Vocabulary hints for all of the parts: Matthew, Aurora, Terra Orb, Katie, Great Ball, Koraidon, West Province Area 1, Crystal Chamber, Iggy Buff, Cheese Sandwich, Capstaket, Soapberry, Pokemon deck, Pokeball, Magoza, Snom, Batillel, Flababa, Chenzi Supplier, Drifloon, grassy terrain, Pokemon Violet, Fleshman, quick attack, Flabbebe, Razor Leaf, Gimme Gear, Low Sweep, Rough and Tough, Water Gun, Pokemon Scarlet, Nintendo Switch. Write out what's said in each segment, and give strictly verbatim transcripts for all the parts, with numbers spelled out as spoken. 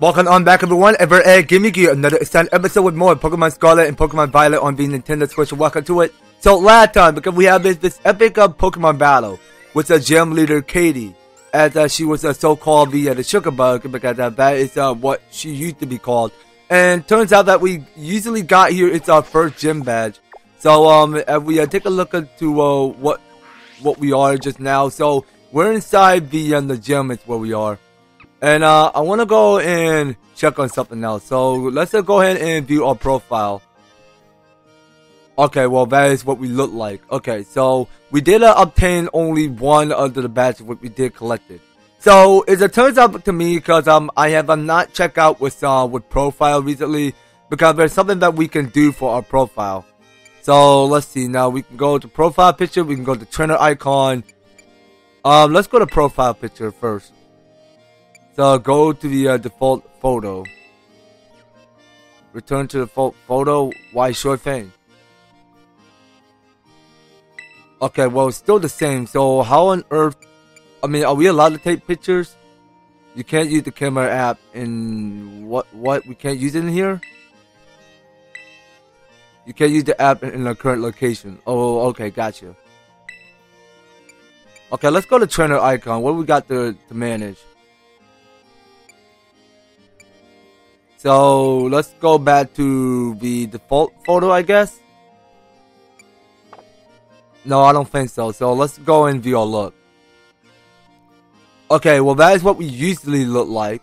Welcome on back, everyone, and we're at Gimme Gear, another exciting episode with more Pokemon Scarlet and Pokemon Violet on the Nintendo Switch. Welcome to it. So last time, because we have this, this epic uh, Pokemon battle with the gym leader Katie, as uh, she was uh, so-called the, uh, the sugar bug, because uh, that is uh, what she used to be called. And turns out that we usually got here, it's our first gym badge. So um, if we uh, take a look into uh, what what we are just now. So we're inside the, uh, the gym is where we are. And uh, I want to go and check on something else. So let's uh, go ahead and view our profile. Okay, well that is what we look like. Okay, so we did uh, obtain only one of the badges what we did collected. So as it turns out to me, because um I have um, not checked out with uh with profile recently, because there's something that we can do for our profile. So let's see now. We can go to profile picture. We can go to trainer icon. Um, let's go to profile picture first. So go to the uh, default photo. Return to the default photo. Why, sure thing. Okay, well, it's still the same. So how on earth? I mean, are we allowed to take pictures? You can't use the camera app. In what? What? We can't use it in here. You can't use the app in our current location. Oh, okay, gotcha. Okay, let's go to trainer icon. What do we got to to manage? So let's go back to the default photo, I guess. No, I don't think so. So let's go and view our look. Okay, well that is what we usually look like.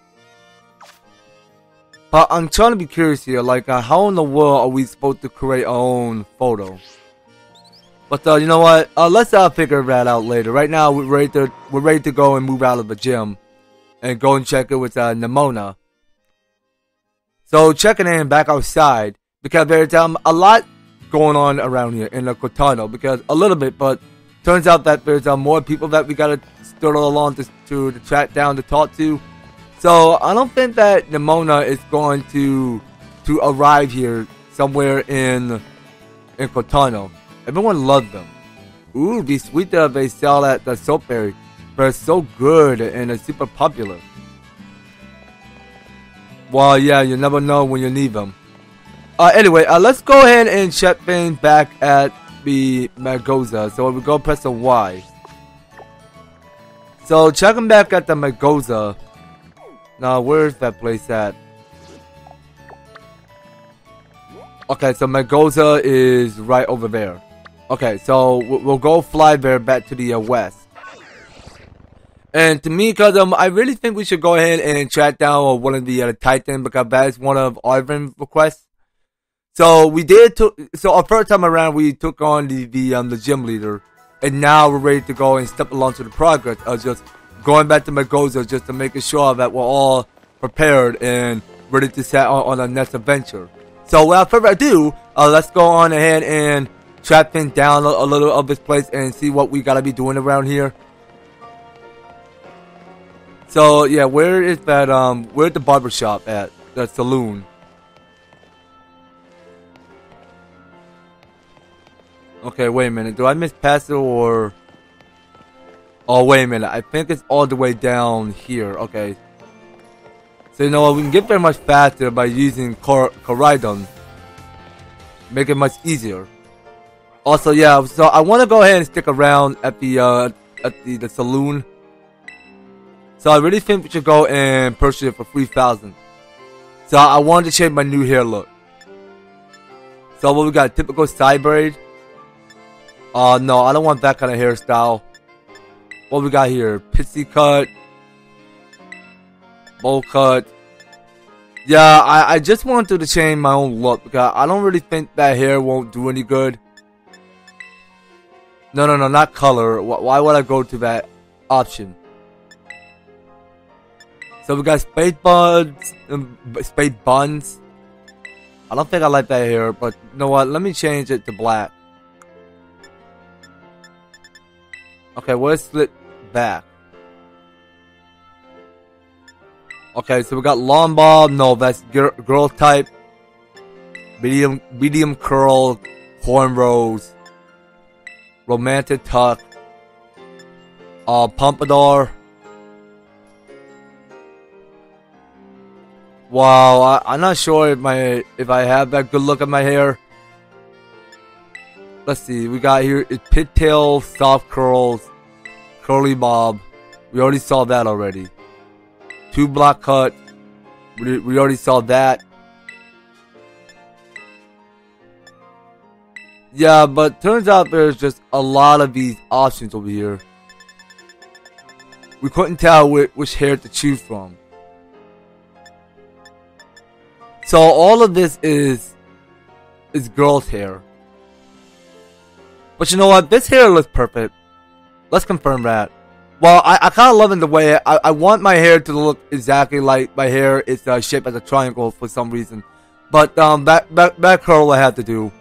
But I'm trying to be curious here, like uh, how in the world are we supposed to create our own photo? But uh, you know what? Uh, let's uh, figure that out later. Right now we're ready to we're ready to go and move out of the gym, and go and check it with uh, Nemona. So checking in back outside, because there's um, a lot going on around here in the Kotano, because a little bit, but turns out that there's um, more people that we gotta stroll along to, to, to track down to talk to. So I don't think that Nemona is going to to arrive here somewhere in in Kotano. Everyone loved them. Ooh, these sweets uh, they sell at the Soapberry, they're so good and they're super popular. Well, yeah, you never know when you need them. Uh, anyway, uh, let's go ahead and check in back at the Magoza. So we go press the Y. So checking back at the Magoza. Now, where's that place at? Okay, so Magoza is right over there. Okay, so we'll go fly there back to the uh, west. And to me, cause um, I really think we should go ahead and track down one of the uh, Titan, because that is one of Arvin's requests. So we did. So our first time around, we took on the the um the gym leader, and now we're ready to go and step along to the progress of just going back to Magoza, just to making sure that we're all prepared and ready to set on, on our next adventure. So without further ado, uh, let's go on ahead and track things down a, a little of this place and see what we gotta be doing around here. So yeah, where is that? Um, where's the barbershop at? The saloon. Okay, wait a minute. Do I miss past it or? Oh, wait a minute. I think it's all the way down here. Okay. So you know what? We can get there much faster by using Kor Koraidon. Make it much easier. Also, yeah. So I want to go ahead and stick around at the uh, at the, the saloon. So I really think we should go and purchase it for three thousand. So I wanted to change my new hair look. So what we got? Typical side braid. Uh, no, I don't want that kind of hairstyle. What we got here? Pixie cut. Bowl cut. Yeah, I, I just wanted to change my own look, because I don't really think that hair won't do any good. No, no, no, not color. Why would I go to that option? So we got spade buns, um, spade buns. I don't think I like that hair, but you know what? Let me change it to black. Okay, where's slit back? Okay, so we got long bob. No, that's girl, girl type. Medium, medium curl, cornrows, romantic tuck, uh, pompadour. Wow, I, I'm not sure if my if I have that good look at my hair. Let's see, we got here it's pit tail, soft curls, curly bob. We already saw that already. Two block cut. We we already saw that. Yeah, but turns out there's just a lot of these options over here. We couldn't tell which, which hair to choose from. So all of this is is girls' hair. But you know what? This hair looks perfect. Let's confirm that. Well, I, I kind of love it the way I, I want my hair to look exactly like my hair is uh, shaped as a triangle for some reason. But um, that, that, that curl I had to do.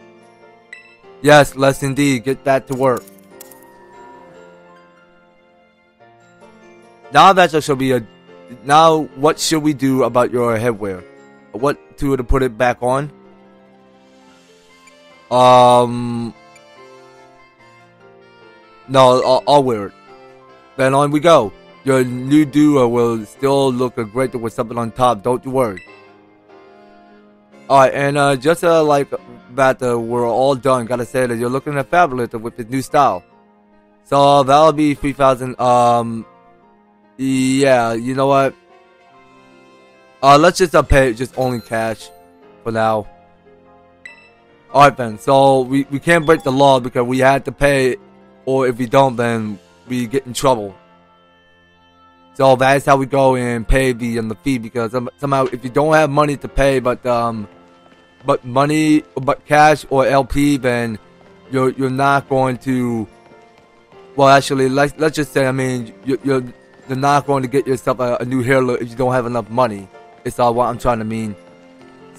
Yes, let's indeed get that to work. Now that should be a. Now, what should we do about your headwear? What to to put it back on? Um. No, I'll, I'll wear it. Then on we go. Your new duo will still look great with something on top. Don't you worry. All right, and uh, just uh, like that, uh, we're all done. Gotta say that you're looking at fabulous with this new style. So that'll be three thousand. Um. Yeah, you know what? Uh, let's just uh, pay just only cash for now. Alright then, so we, we can't break the law because we had to pay, or if we don't then we get in trouble. So that is how we go and pay the and the fee, because um, somehow if you don't have money to pay but um but money but cash or L P, then you're you're not going to, well actually let's let's just say I mean you're you're You're not going to get yourself a, a new hair look if you don't have enough money. It's all what I'm trying to mean.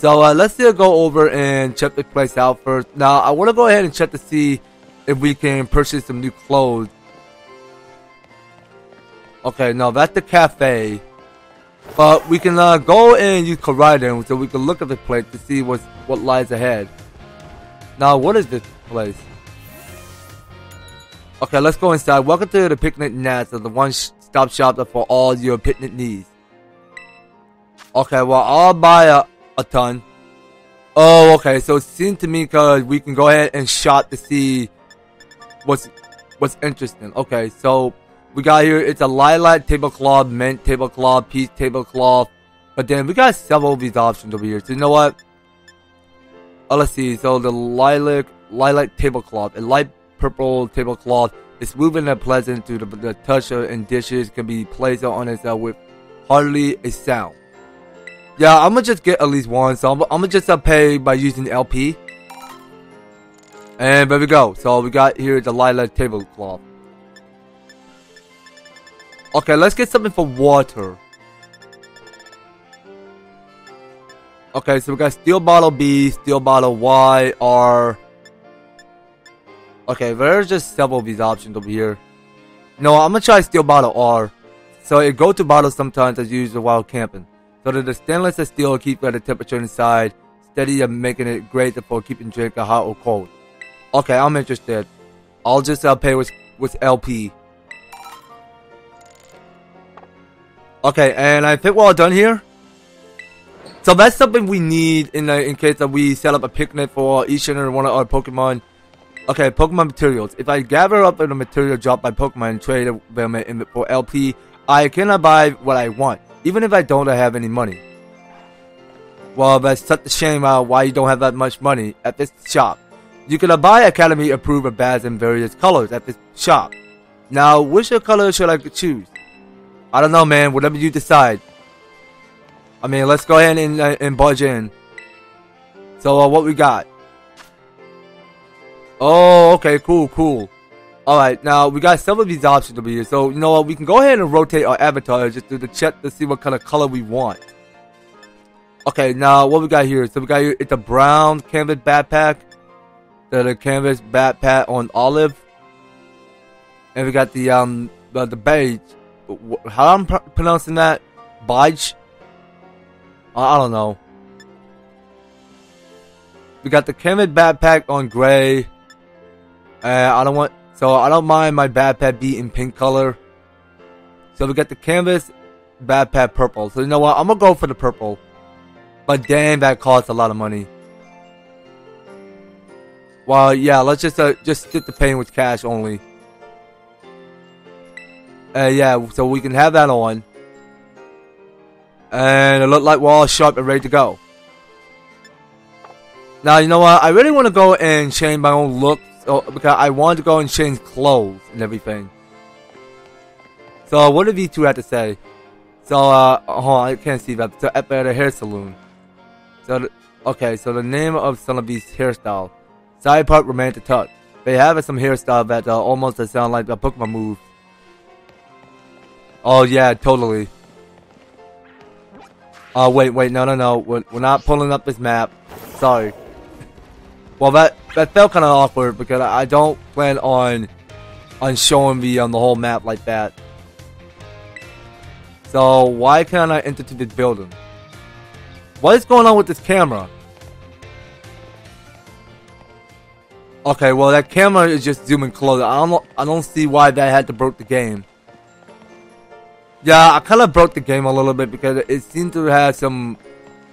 So uh, let's still go over and check the place out first. Now I want to go ahead and check to see if we can purchase some new clothes. Okay, no, that's the cafe. But we can uh, go and use Koraidon so we can look at the place to see what's, what lies ahead. Now what is this place? Okay, let's go inside. Welcome to the Picnic Nest of the one sh Stop shop for all your picnic needs. Okay, well I'll buy a, a ton. Oh, okay. So it seems to me cause we can go ahead and shop to see what's what's interesting. Okay, so we got here. It's a lilac tablecloth, mint tablecloth, peach tablecloth. But then we got several of these options over here. So you know what? Oh, let's see. So the lilac lilac tablecloth, a light purple tablecloth. It's moving and pleasant to the, the touch, and dishes can be placed on it uh, with hardly a sound. Yeah, I'm gonna just get at least one, so I'm, I'm gonna just uh, pay by using L P. And there we go. So we got here the lilac tablecloth. Okay, let's get something for water. Okay, so we got steel bottle B, steel bottle Y, R. Okay, there's just several of these options over here. No, I'm gonna try steel bottle R. So it go to bottles sometimes as used while camping. So that the stainless steel keeps the temperature inside steady and making it great for keeping drink hot or cold. Okay, I'm interested. I'll just uh, pay with with L P. Okay, and I think we're all done here. So that's something we need in uh, in case that we set up a picnic for each and every one of our Pokemon. Okay, Pokemon materials. If I gather up the material dropped by Pokemon and trade them in for L P, I cannot buy what I want, even if I don't have any money. Well, that's such a shame out why you don't have that much money at this shop. You can buy Academy approved bags in various colors at this shop. Now, which color should I choose? I don't know, man. Whatever you decide. I mean, let's go ahead and, uh, and budge in. So, uh, what we got? Oh, okay, cool, cool. Alright, now we got some of these options over here. So, you know what, we can go ahead and rotate our avatar just to check to see what kind of color we want. Okay, now what we got here? So we got here, it's a brown canvas backpack. So the canvas backpack on olive. And we got the, um, the, the beige. How I'm pr pronouncing that? Beige? I, I don't know. We got the canvas backpack on gray. Uh, I don't want, so I don't mind my backpack be in pink color. So we got the canvas backpack purple. So you know what? I'm gonna go for the purple. But damn, that costs a lot of money. Well, yeah, let's just uh, just hit the pain with cash only. Uh, yeah, so we can have that on. And it looked like we're all sharp and ready to go. Now, you know what? I really want to go and change my own look. So, because I want to go and change clothes and everything. So, what do these two have to say? So, uh, oh, I can't see that. So, at the hair salon. So, the, okay, so the name of some of these hairstyles. Side part, romantic touch. They have some hairstyle that uh, almost sound like a Pokemon move. Oh, yeah, totally. Oh, uh, wait, wait, no, no, no. We're, we're not pulling up this map. Sorry. Well, that that felt kind of awkward because I, I don't plan on on showing me on the whole map like that. So, why can't I enter to this building? What is going on with this camera? Okay, well, that camera is just zooming closer. I don't know, I don't see why that had to break the game. Yeah, I kind of broke the game a little bit because it seemed to have some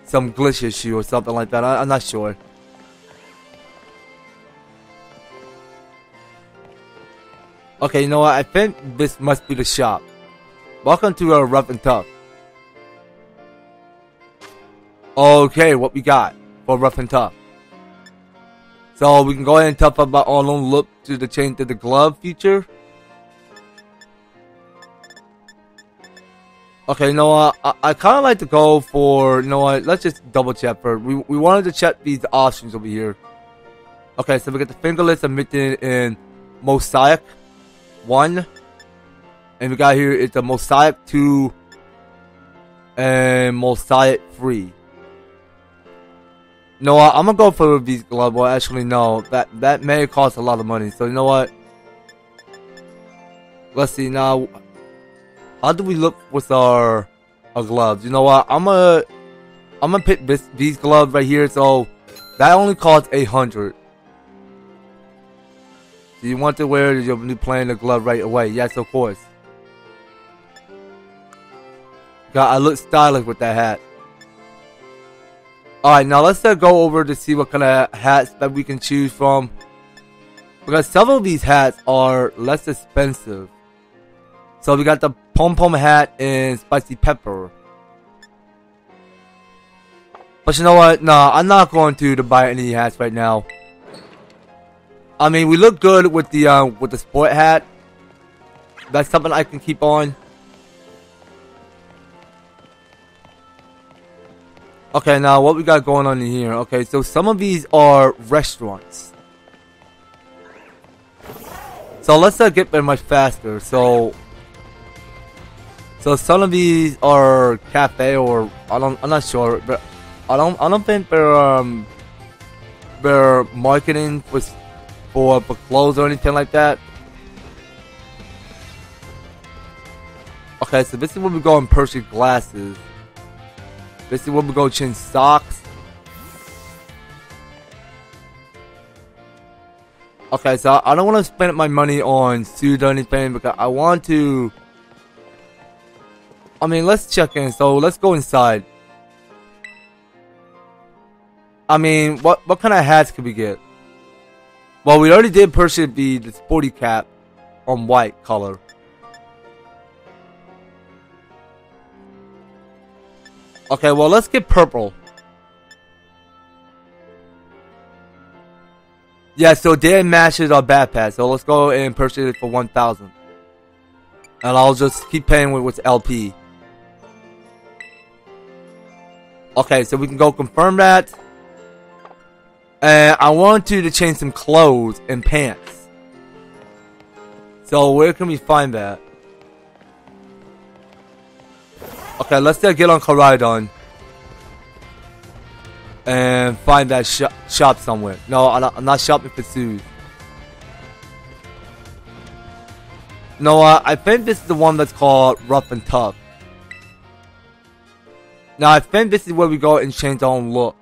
some glitch issue or something like that. I, I'm not sure. Okay, you know what? I think this must be the shop. Welcome to uh, Rough and Tough. Okay, what we got for Rough and Tough? So we can go ahead and tough up our own look to the change to the glove feature. Okay, you know what? I, I kind of like to go for, you know what? Let's just double check first. We, we wanted to check these options over here. Okay, so we got the fingerless emitted in Mosaic one. And we got here, it's a Mosaic two and Mosaic three. You know what? I'm going to go for these gloves. Well, actually, no. That, that may cost a lot of money. So, you know what? Let's see now. How do we look with our, our gloves? You know what? I'm gonna I'm gonna pick this, these gloves right here. So that only costs eight hundred. So you want to wear your new playing the glove right away? Yes, of course. God, I look stylish with that hat. All right, now let's uh, go over to see what kind of hats that we can choose from, because several of these hats are less expensive. So we got the Pom Pom hat and Spicy Pepper. But you know what? Nah, I'm not going to, to buy any hats right now. I mean, we look good with the uh, with the sport hat. That's something I can keep on. Okay, now what we got going on in here? Okay, so some of these are restaurants. So let's not uh, get there much faster. So. So some of these are cafe or I don't I'm not sure, but I don't I don't think they're um they're marketing for for, for clothes or anything like that. Okay, so this is where we go and purchase glasses. This is where we go change socks. Okay, so I don't want to spend my money on suits or anything because I want to. I mean, let's check in. So let's go inside. I mean, what what kind of hats could we get? Well, we already did purchase the, the sporty cap on white color. Okay, well, let's get purple. Yeah, so Dan matches our backpack. So let's go and purchase it for one thousand. And I'll just keep paying with what's L P. Okay, so we can go confirm that. And I want you to change some clothes and pants. So where can we find that? Okay, let's uh, get on Koraidon. And find that sh shop somewhere. No, I'm not, I'm not shopping for suits. No, uh, I think this is the one that's called Rough and Tough. Now, I think this is where we go and change our own look.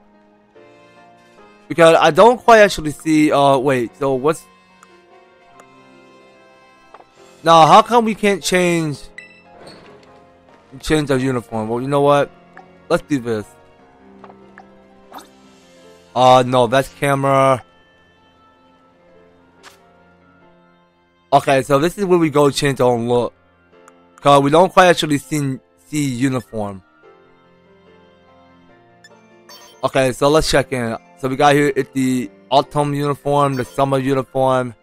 Because I don't quite actually see, uh, wait, so what's... Now, how come we can't change... Change our uniform? Well, you know what? Let's do this. Uh, no, that's camera. Okay, so this is where we go change our own look. Cause we don't quite actually see, see uniform. Okay, so let's check in. So we got here it's the autumn uniform, the summer uniform.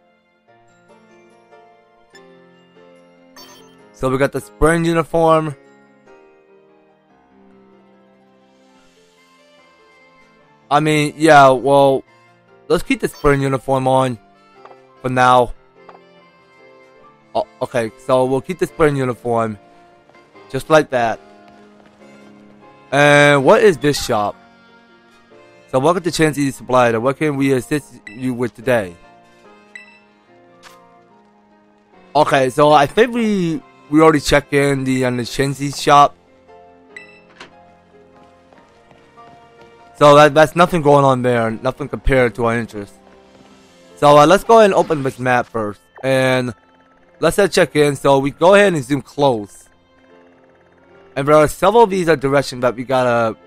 So we got the spring uniform. I mean, yeah, well, let's keep the spring uniform on for now. Oh, okay, so we'll keep the spring uniform. Just like that. And what is this shop? So welcome to Chenzi Supplier. What can we assist you with today? Okay, so I think we we already checked in the on the Chenzi shop. So that, that's nothing going on there, nothing compared to our interest. So uh, let's go ahead and open this map first, and let's uh, check in. So we go ahead and zoom close, and there are several of these are directions that we gotta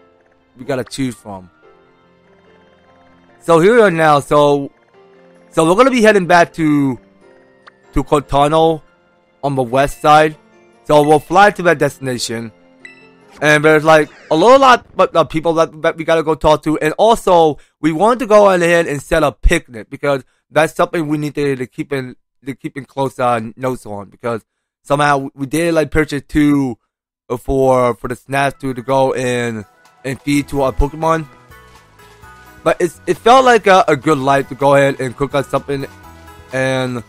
we gotta choose from. So here we are now. So so we're gonna be heading back to to Kotano on the west side. So we'll fly to that destination. And there's like a little lot of people that, that we gotta go talk to, and also we wanted to go ahead and set a picnic because that's something we need to, to keep in to keep in close uh, notes on, because somehow we did like purchase two for for the snacks to to go and and feed to our Pokemon. But it's it felt like a, a good life to go ahead and cook up something and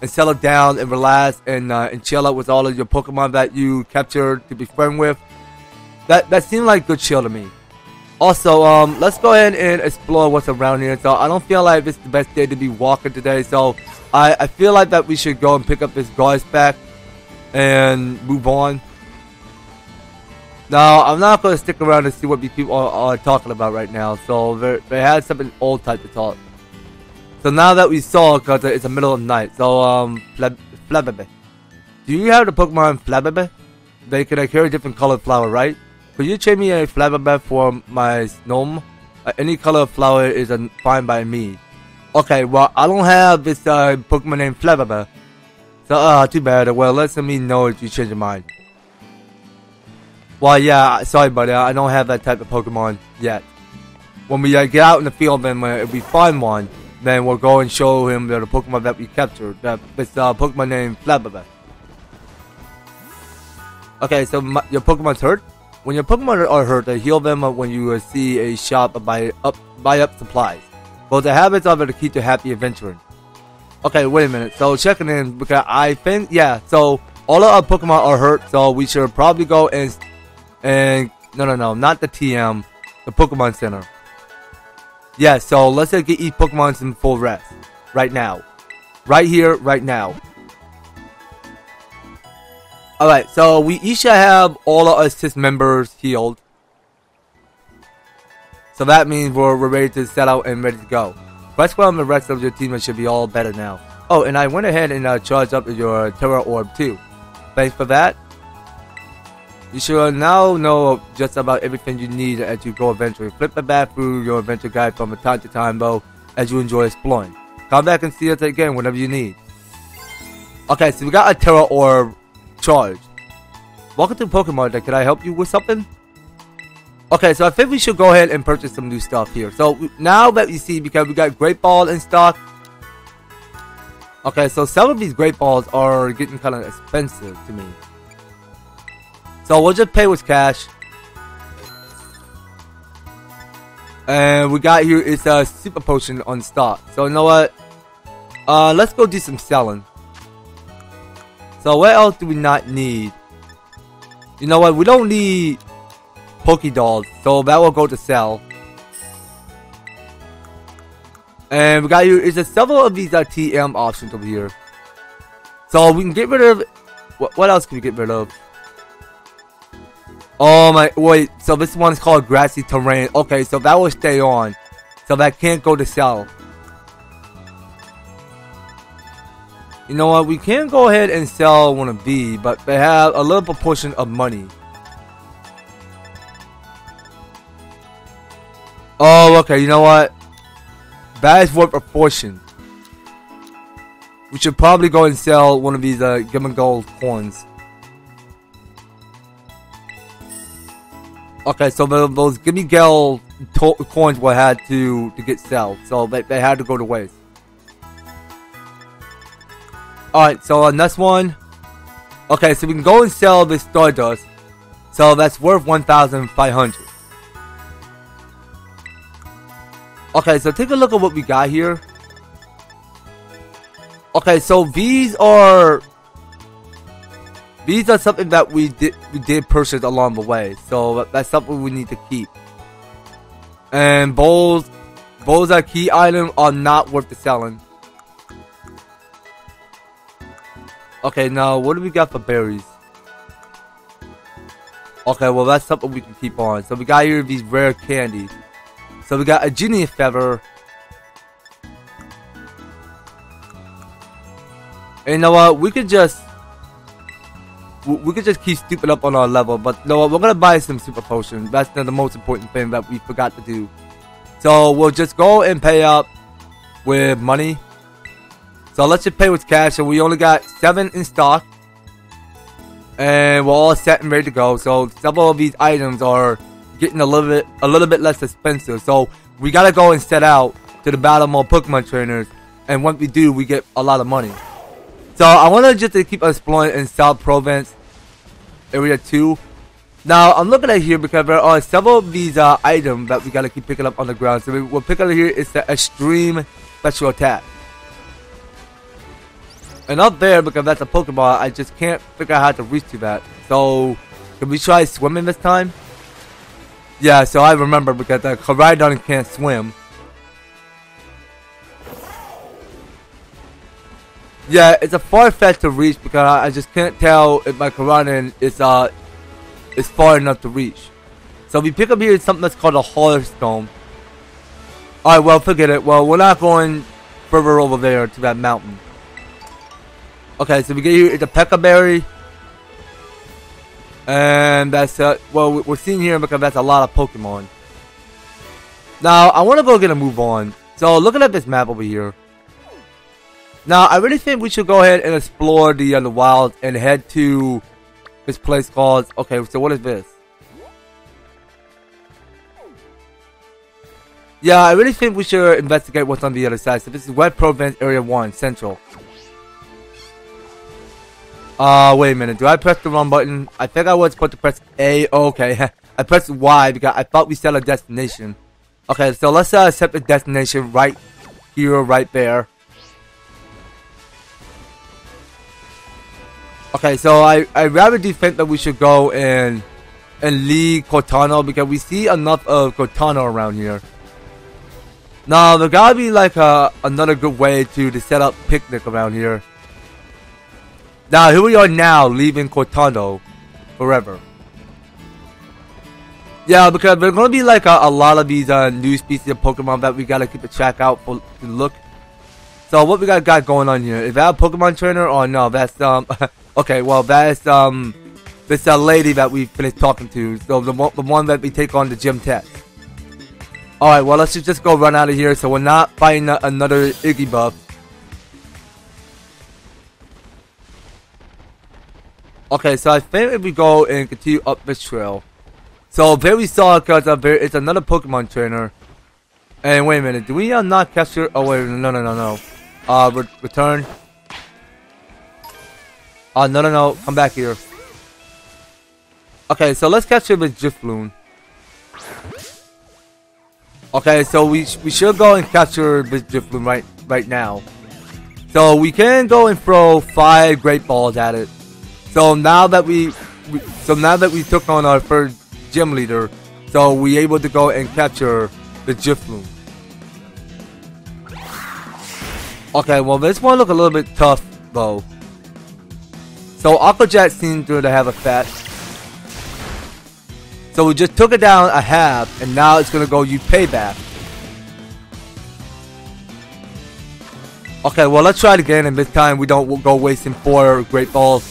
and settle down and relax and uh, and chill out with all of your Pokemon that you captured to be friend with. That that seemed like good chill to me. Also, um, let's go ahead and explore what's around here. So I don't feel like it's the best day to be walking today. So I, I feel like that we should go and pick up this garbage pack and move on. Now I'm not going to stick around and see what these people are, are talking about right now. So they they had something old type to talk. So now that we saw, because it's the middle of the night. So um, Flabbebe, do you have the Pokemon Flabbebe? They can uh, carry different colored flower, right? Could you trade me a Flababa for my Snom? Uh, any color of flower is uh, fine by me. Okay, well, I don't have this uh, Pokemon named Flababa. So, uh, too bad. Well, let me know if you change your mind. Well, yeah, sorry, buddy. I don't have that type of Pokemon yet. When we uh, get out in the field and uh, if we find one, then we'll go and show him the, the Pokemon that we captured. That, this uh, Pokemon named Flababa. Okay, so my, your Pokemon's hurt? When your Pokemon are hurt, they heal them when you uh, see a shop buy up, buy up supplies. But the habits of it to keep you happy adventuring. Okay, wait a minute. So checking in because I think yeah. So all of our Pokemon are hurt, so we should probably go and and no no no not the T M, the Pokemon Center. Yeah. So let's uh, get each Pokemon some full rest right now, right here, right now. Alright, so we each have all of our six members healed. So that means we're, we're ready to set out and ready to go. Rest well, and the rest of your team should be all better now. Oh, and I went ahead and uh, charged up your Terra Orb too. Thanks for that. You should now know just about everything you need as you go adventuring. Flip the back through your adventure guide from time to time though as you enjoy exploring. Come back and see us again whenever you need. Okay, so we got a Terra Orb charge. Welcome to Pokemon deck. Can I help you with something? Okay, so I think we should go ahead and purchase some new stuff here. So now that you see, because we got Great Ball in stock. Okay, so some of these Great Balls are getting kind of expensive to me. So we'll just pay with cash. And we got here is a Super Potion on stock. So you know what? Uh, let's go do some selling. So what else do we not need? You know what? We don't need Pokedolls, so that will go to sell. And we got here is a several of these uh, T M options over here. So we can get rid of. What, what else can we get rid of? Oh my! Wait. So this one is called Grassy Terrain. Okay, so that will stay on. So that can't go to sell. You know what, we can go ahead and sell one of these, but they have a little proportion of money. Oh, okay, you know what? That is worth a fortune. We should probably go and sell one of these uh, Gimme Gold coins. Okay, so the, those Gimme Gold coins were had to, to get sold, so they, they had to go to waste. Alright, so on this one, okay, so we can go and sell this Stardust, so that's worth one thousand five hundred. Okay, so take a look at what we got here. Okay, so these are these are something that we did we did purchase along the way, so that's something we need to keep. And bowls, bowls are key items are not worth the selling. Okay, now what do we got for berries? Okay, well that's something we can keep on. So we got here these rare candies. So we got a genius feather. And you know what, we could just we could just keep stupid up on our level, but you know what, we're gonna buy some super potions. That's the most important thing that we forgot to do. So we'll just go and pay up with money. So let's just pay with cash, and we only got seven in stock. And we're all set and ready to go. So several of these items are getting a little bit a little bit less expensive. So we gotta go and set out to the battle more Pokemon trainers, and once we do we get a lot of money. So I want to just to keep exploring in South Province Area two. Now I'm looking at here because there are several of these uh, items that we gotta keep picking up on the ground. So we'll pick up here is the extreme special attack. And up there, because that's a Pokemon, I just can't figure out how to reach to that. So can we try swimming this time? Yeah, so I remember because the Koraidon can't swim. Yeah, it's a far fetch to reach because I, I just can't tell if my Koraidon is uh is far enough to reach. So we pick up here something that's called a Hearthstone. Alright, well forget it. Well, we're not going further over there to that mountain. Okay, so we get here it's a Pekka Berry. And that's uh well we're seeing here because that's a lot of Pokemon. Now I wanna go get a move on. So looking at this map over here. Now, I really think we should go ahead and explore the, uh, the wild and head to this place called... Okay, so what is this? Yeah, I really think we should investigate what's on the other side. So this is West Province Area one, Central. Uh, wait a minute. Do I press the wrong button? I think I was supposed to press A. Oh, okay. I pressed Y because I thought we set a destination. Okay, so let's uh, set the destination right here, right there. Okay, so I, I rather do think that we should go and and leave Kotano because we see enough of Kotano around here. Now, there gotta be like a, another good way to, to set up picnic around here. Now, here we are now, leaving Kotano forever. Yeah, because there's gonna be like a, a lot of these uh, new species of Pokemon that we gotta keep a track out for to look. So what we got got going on here? Is that a Pokemon trainer or no? That's um. Okay, well that's um. This uh, lady that we finished talking to. So the the one that we take on the gym test. All right, well let's just just go run out of here. So we're not fighting uh, another Iggy Buff. Okay, so I think if we go and continue up this trail. So there we saw because uh, it's another Pokemon trainer. And wait a minute, do we uh, not capture? Oh wait, no no no no. Uh, re return. Uh, no, no, no. Come back here. Okay, so let's catch him with Drifloon. Okay, so we sh we should go and capture with Drifloon right right now. So we can go and throw five great balls at it. So now that we, we so now that we took on our first gym leader, so we able to go and capture the Drifloon. Okay, well this one look a little bit tough though. So Aqua Jet seemed to have a fat. So we just took it down a half and now it's gonna go you payback. Okay, well let's try it again and this time we don't go wasting four great balls.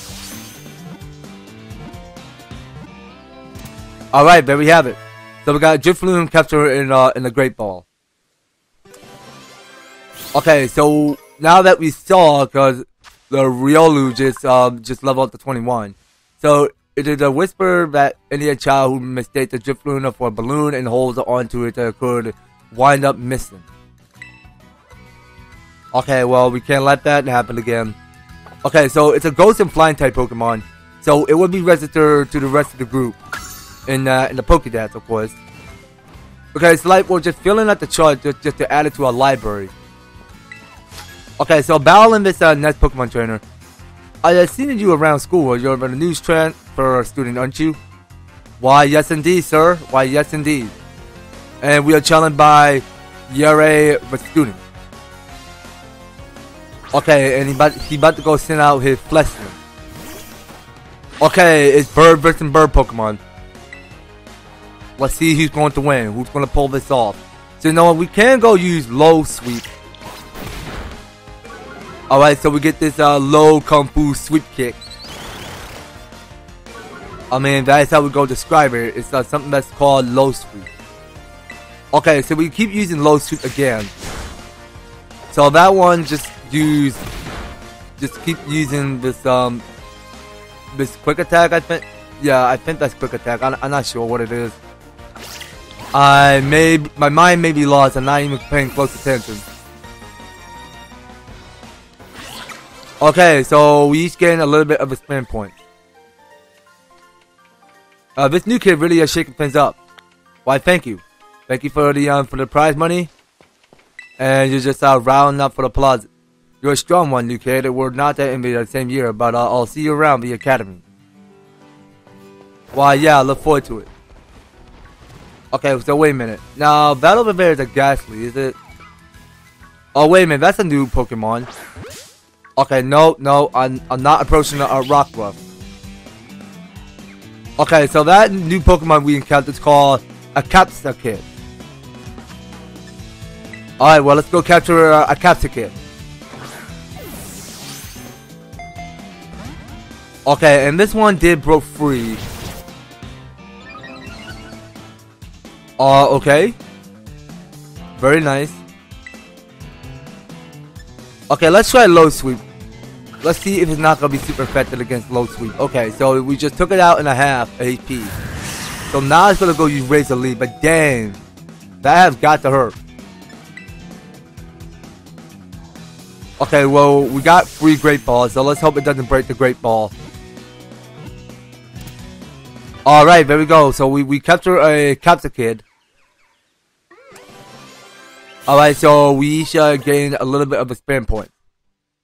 Alright, there we have it. So we got Drifloon captured in uh, in the Great Ball. Okay, so now that we saw, because the Riolu just um just leveled up to twenty-one, so it is a whisper that any child who mistakes a Drifloon for a balloon and holds onto it could wind up missing. Okay, well, we can't let that happen again. Okay, so it's a Ghost and Flying type Pokemon, so it would be registered to the rest of the group in uh, in the Pokedex, of course. Okay, it's like we're just filling out the chart just, just to add it to our library. Okay, so battling this uh, next Pokemon trainer. I have seen you around school. You're a news transfer student, aren't you? Why, yes indeed, sir. Why, yes indeed. And we are challenged by Yare, the student. Okay, and he about, he about to go send out his Fleshman. Okay, it's bird versus bird Pokemon. Let's see who's going to win. Who's going to pull this off? So, you know what? We can go use Low Sweep. Alright, so we get this uh, Low Kung Fu Sweep Kick. I mean, that's how we go describe it. It's uh, something that's called Low Sweep. Okay, so we keep using Low Sweep again. So that one, just use... Just keep using this, um... This quick attack, I think. Yeah, I think that's quick attack. I'm, I'm not sure what it is. I may, my mind may be lost. I'm not even paying close attention. Okay, so we each gain a little bit of a spin point. Uh, this new kid really is shaking things up. Why, thank you, thank you for the um for the prize money, and you're just uh, rounding up for the plaza. You're a strong one, new kid. We're not that envied the same year, but uh, I'll see you around the academy. Why, yeah, I look forward to it. Okay, so wait a minute. Now, that over there is a Ghastly, is it? Oh, wait a minute, that's a new Pokemon. Okay, no, no, I'm, I'm not approaching a, a Rockruff. Okay, so that new Pokemon we encountered is called a Capstaket. Alright, well, let's go capture uh, a Capstaket. Okay, and this one did broke free. Uh, okay. Very nice. Okay, let's try Low Sweep. Let's see if it's not going to be super effective against Low Sweep. Okay, so we just took it out in a half H P. So now it's going to go use Razor Leaf, but dang. That has got to hurt. Okay, well, we got three Great Balls, so let's hope it doesn't break the Great Ball. Alright, there we go. So we, we capture a Capstaket. Alright, so we should gain a little bit of a spin point.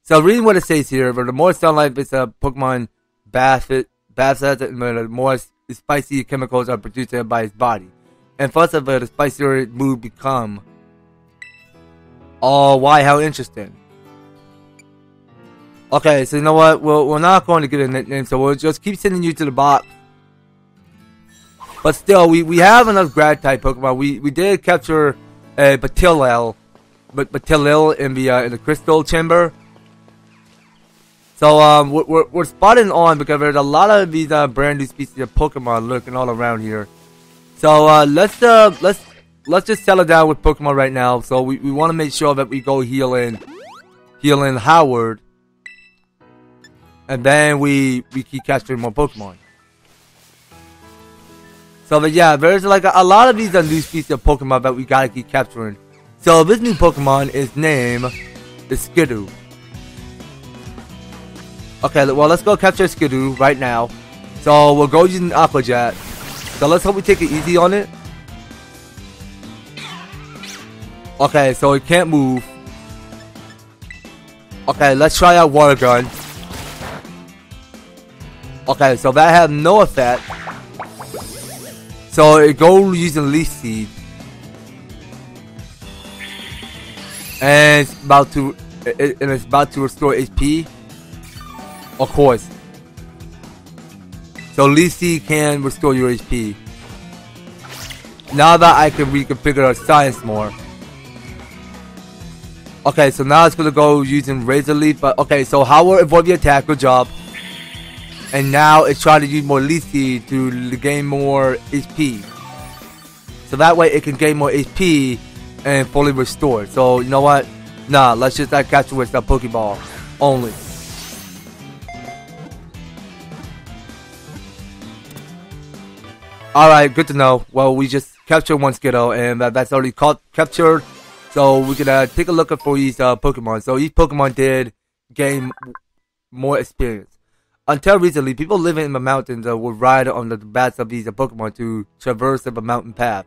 So reading what it says here, but the more sunlight this uh, Pokemon baths it, baths it, the more spicy chemicals are produced by its body. And first of all, the spicier it mood become. Oh, why? How interesting. Okay, so you know what? We're, we're not going to get a nickname, so we'll just keep sending you to the box. But still, we, we have enough Grass-type Pokemon. We we did capture a Batillel, but Batillel in the uh, in the Crystal Chamber. So um, we're we're spotting on because there's a lot of these uh, brand new species of Pokemon lurking all around here. So uh, let's uh let's let's just settle down with Pokemon right now. So we, we want to make sure that we go healing, healing Howard, and then we we keep capturing more Pokemon. So, but yeah, there's like a, a lot of these uh, new species of Pokemon that we gotta keep capturing. So, this new Pokemon is named Skiddo. Okay, well, let's go capture Skiddo right now. So, we'll go using Aqua Jet. So, let's hope we take it easy on it. Okay, so it can't move. Okay, let's try out Water Gun. Okay, so that had no effect. So it goes using Lee C, and it's about to it, and it's about to restore H P, of course. So Lee C can restore your H P. Now that I can reconfigure our science more. Okay, so now it's gonna go using Razor Leaf, but okay, so Howard avoid the attack. Good job. And now it's trying to use more Lee C to gain more H P. So that way it can gain more H P and fully restore. So you know what? Nah, let's just not catch it with the Pokeball only. Alright, good to know. Well, we just captured one Skiddo, and uh, that's already caught, captured. So we can uh, take a look for each uh, Pokemon. So each Pokemon did gain more experience. Until recently, people living in the mountains uh, would ride on the backs of these uh, Pokemon to traverse the mountain path.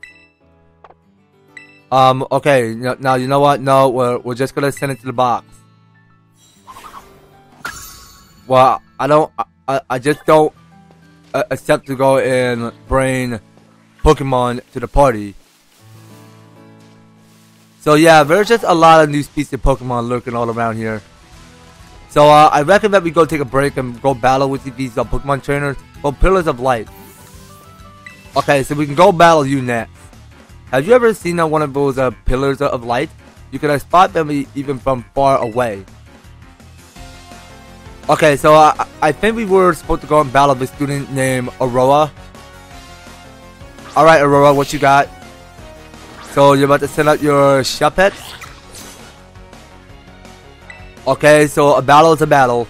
Um, okay, now you know what? No, we're, we're just gonna send it to the box. Well, I don't, I, I just don't uh, accept to go and bring Pokemon to the party. So yeah, there's just a lot of new species of Pokemon lurking all around here. So uh, I recommend we go take a break and go battle with these uh, Pokemon trainers called Pillars of Light. Okay, so we can go battle you next. Have you ever seen uh, one of those uh, Pillars of Light? You can uh, spot them even from far away. Okay, so uh, I think we were supposed to go and battle with a student named Aurora. Alright Aurora, what you got? So you're about to send out your Shuppet? Okay, so a battle is a battle.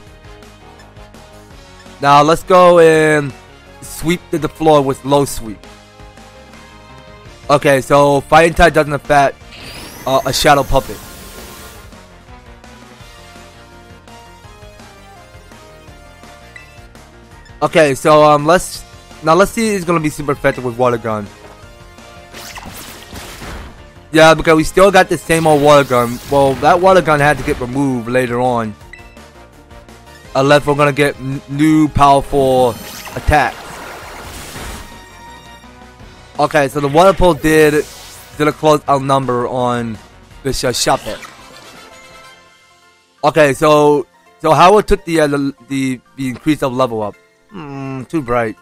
Now let's go and sweep to the floor with Low Sweep. Okay, so Fighting Type doesn't affect uh, a Shadow Puppet. Okay, so um, let's now let's see if it's gonna be super effective with Water Gun. Yeah, because we still got the same old Water Gun. Well, that Water Gun had to get removed later on, unless we're gonna get n new powerful attacks. Okay, so the water pole did did a close out number on this uh, Shuppet. Okay, so so Howard took the, uh, the the the increase of level up. Hmm, too bright.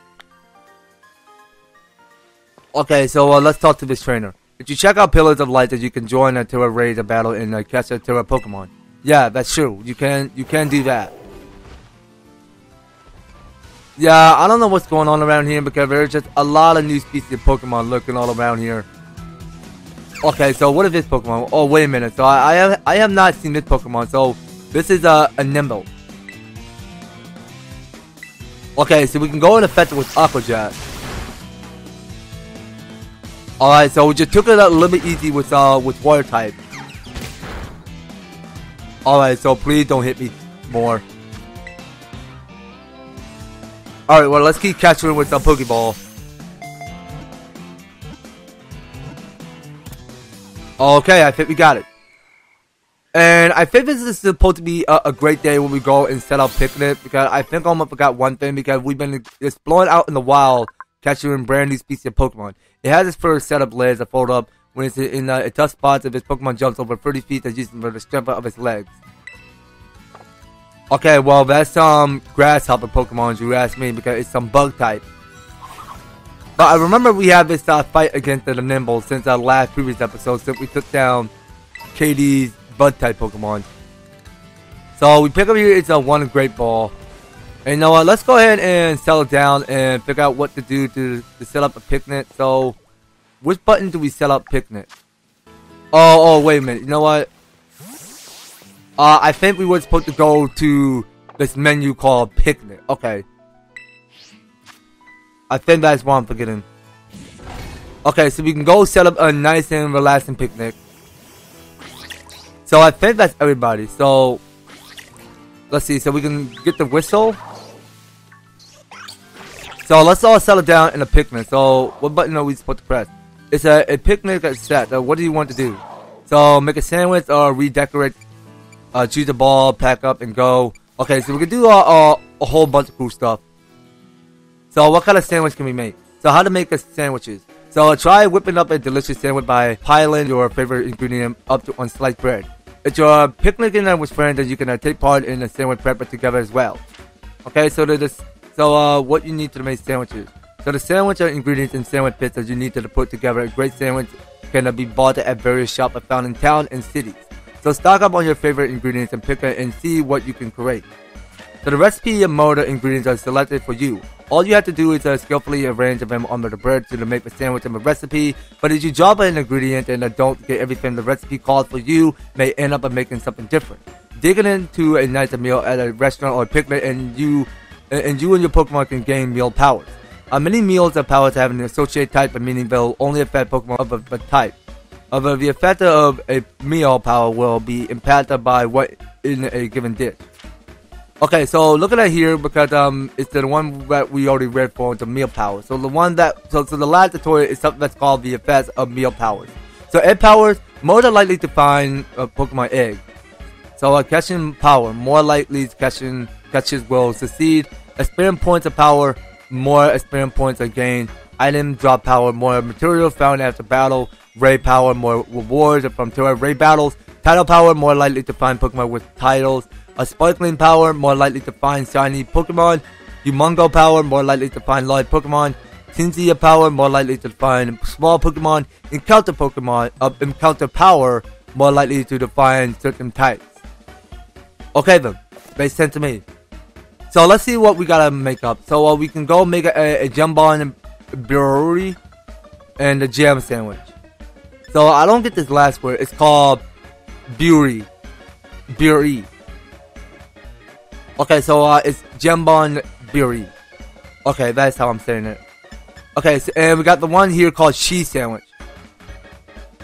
Okay, so uh, let's talk to this trainer. If you check out Pillars of Light, that you can join a Terra raid a battle and uh, catch a Terra Pokemon. Yeah, that's true. You can you can do that. Yeah, I don't know what's going on around here because there's just a lot of new species of Pokemon lurking all around here. Okay, so what is this Pokemon? Oh, wait a minute. So I, I have I have not seen this Pokemon. So this is a, a Nimble. Okay, so we can go and affect it with Aqua Jet. Alright, so we just took it out a little bit easy with uh with Water type. Alright, so please don't hit me more. Alright, well, let's keep capturing with the Pokeball. Okay, I think we got it. And I think this is supposed to be a, a great day when we go and set up picnic, because I think I almost forgot one thing, because we've been exploring out in the wild, capturing brand new species of Pokemon. It has its first setup legs that fold up when it's in uh, tough spots if its Pokemon jumps over thirty feet that's used for the strength of its legs. Okay, well, that's some um, grasshopper Pokemon, you ask me, because it's some bug type. But I remember we had this uh, fight against the Nimble since our last previous episode, since we took down Katie's bug type Pokemon. So we pick up here, it's a one Great Ball. And you know what, let's go ahead and settle down and figure out what to do to, to set up a picnic. So, which button do we set up picnic? Oh, oh, wait a minute, you know what? Uh, I think we were supposed to go to this menu called Picnic. Okay. I think that's what I'm forgetting. Okay, so we can go set up a nice and relaxing picnic. So I think that's everybody. So, let's see. So we can get the whistle. So let's all settle down in a picnic. So what button are we supposed to press? It's a, a picnic that's set. So what do you want to do? So make a sandwich or redecorate. Uh, choose a ball, pack up, and go. Okay, so we can do uh, uh, a whole bunch of cool stuff. So what kind of sandwich can we make? So how to make a sandwiches. So uh, try whipping up a delicious sandwich by piling your favorite ingredient up to on sliced bread. If you're picnicking with friends, then you can uh, take part in a sandwich prep together as well. Okay, so there's so uh, what you need to make sandwiches. So the sandwich are ingredients and sandwich bits that you need to put together. A great sandwich can uh, be bought at various shops found in town and cities. So stock up on your favorite ingredients and pick and see what you can create. So the recipe and motor ingredients are selected for you. All you have to do is uh, skillfully arrange them under the bread to make the sandwich and the recipe. But if you drop an ingredient and uh, don't get everything the recipe calls for, you may end up making something different. Digging into a nice meal at a restaurant or a picnic, and you and you and your Pokemon can gain meal powers. Uh, many meals and powers have an associated type, meaning they will only affect Pokemon of a, a type. However, the effect of a meal power will be impacted by what in a given dish. Okay, so looking at here, because um, it's the one that we already read for the meal power. So the one that, so, so the last tutorial is something that's called the effects of meal powers. So egg powers, more than likely to find a Pokemon egg. So uh, catching power, more likely catching catches will succeed. Experience points of power, more experience points are gained. Item drop power, more material found after battle. Raid power, more rewards from Terra Raid battles. Title power, more likely to find Pokemon with titles. A sparkling power, more likely to find shiny Pokemon. Humongo power, more likely to find large Pokemon. Chenzi power, more likely to find small Pokemon. Encounter Pokemon, uh, encounter power, more likely to define certain types. Okay then, makes sense to me. So let's see what we gotta make up. So uh, we can go make a, a Jambon Bururi and a jam sandwich. So I don't get this last word. It's called Buri, Buri. Okay, so uh, it's Jambon Buri. Okay, that's how I'm saying it. Okay, so, and we got the one here called Cheese Sandwich.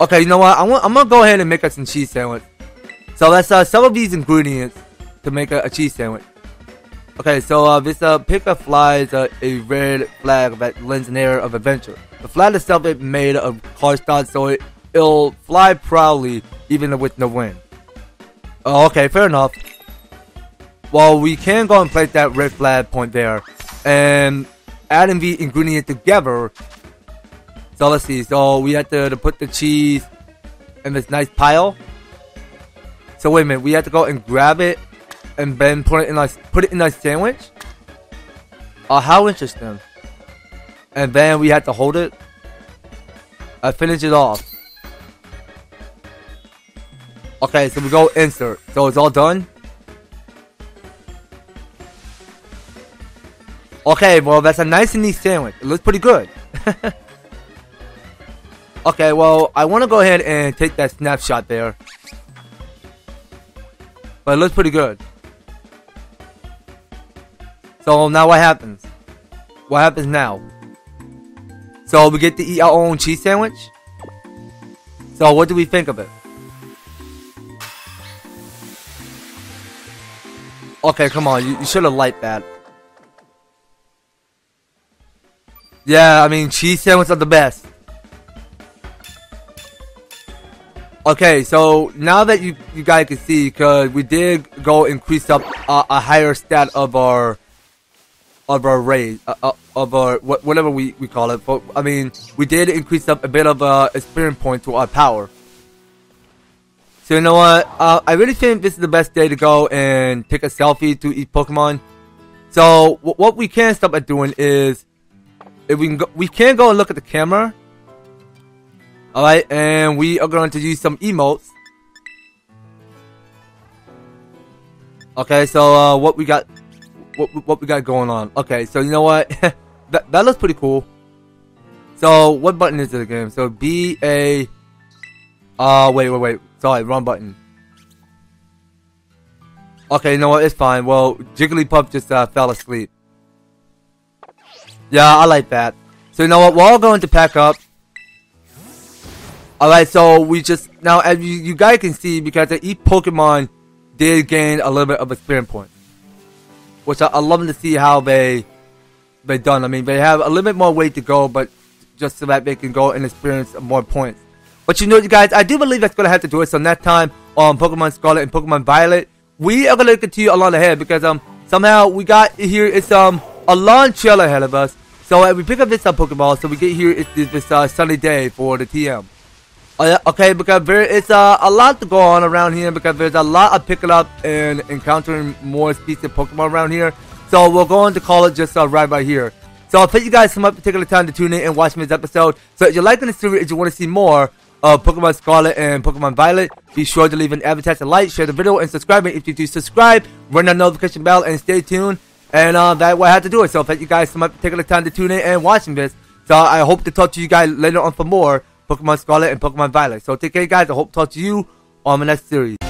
Okay, you know what? I want, I'm gonna go ahead and make us some cheese sandwich. So let's uh, some of these ingredients to make a, a cheese sandwich. Okay, so uh, this uh, picker flies uh, a red flag that lends an air of adventure. The flag itself is made of cardstock, so it, it'll fly proudly even with no wind. Uh, okay, fair enough. Well, we can go and place that red flag point there, and adding the ingredient together. So let's see. So we have to, to put the cheese in this nice pile. So wait a minute. We have to go and grab it, and then put it in our put it in our sandwich. Oh, uh, how interesting! And then we have to hold it. I finish it off. Okay, so we go insert. So it's all done. Okay, well, that's a nice and neat sandwich. It looks pretty good. Okay, well, I want to go ahead and take that snapshot there. But it looks pretty good. So now what happens? What happens now? So we get to eat our own cheese sandwich? So what do we think of it? Okay, come on. You, you should have liked that. Yeah, I mean, cheese sandwiches are the best. Okay, so now that you, you guys can see, because we did go increase up uh, a higher stat of our of our raid, uh, of our whatever we, we call it. But I mean, we did increase up a bit of uh, experience point to our power. So you know what? Uh, I really think this is the best day to go and take a selfie to eat Pokemon. So w what we can stop at doing is, if we can go, we can go and look at the camera. Alright, and we are going to use some emotes. Okay, so uh, what we got, what, what we got going on. Okay, so you know what? that, that looks pretty cool. So what button is it again? So B, A, uh, wait, wait, wait. Sorry, wrong button. Okay, you know what? It's fine. Well, Jigglypuff just uh, fell asleep. Yeah, I like that. So you know what? We're all going to pack up. Alright, so we just... Now, as you, you guys can see, because each Pokemon did gain a little bit of experience points. Which I, I love to see how they... They've done. I mean, they have a little bit more way to go, but just so that they can go and experience more points. But you know, you guys, I do believe that's going to have to do it. So next time on Pokemon Scarlet and Pokemon Violet, we are going to continue along ahead. Because um somehow we got here... It's... um. a long trail ahead of us, so uh, we pick up this uh, Pokeball, so we get here, it's this uh, sunny day for the T M. Uh, okay, because there is uh, a lot to go on around here, because there's a lot of picking up and encountering more species of Pokemon around here, so we're going to call it just uh, right by here. So thank you guys so much for taking the time to tune in and watch this episode. So if you're liking this series, if you want to see more, of Pokemon Scarlet and Pokemon Violet. Be sure to leave an advertising like, share the video, and subscribe. And if you do subscribe, ring that notification bell and stay tuned. And uh, that way I have to do it. So thank you guys so much for taking the time to tune in and watching this. So I hope to talk to you guys later on for more Pokemon Scarlet and Pokemon Violet. So take care, guys. I hope to talk to you on the next series.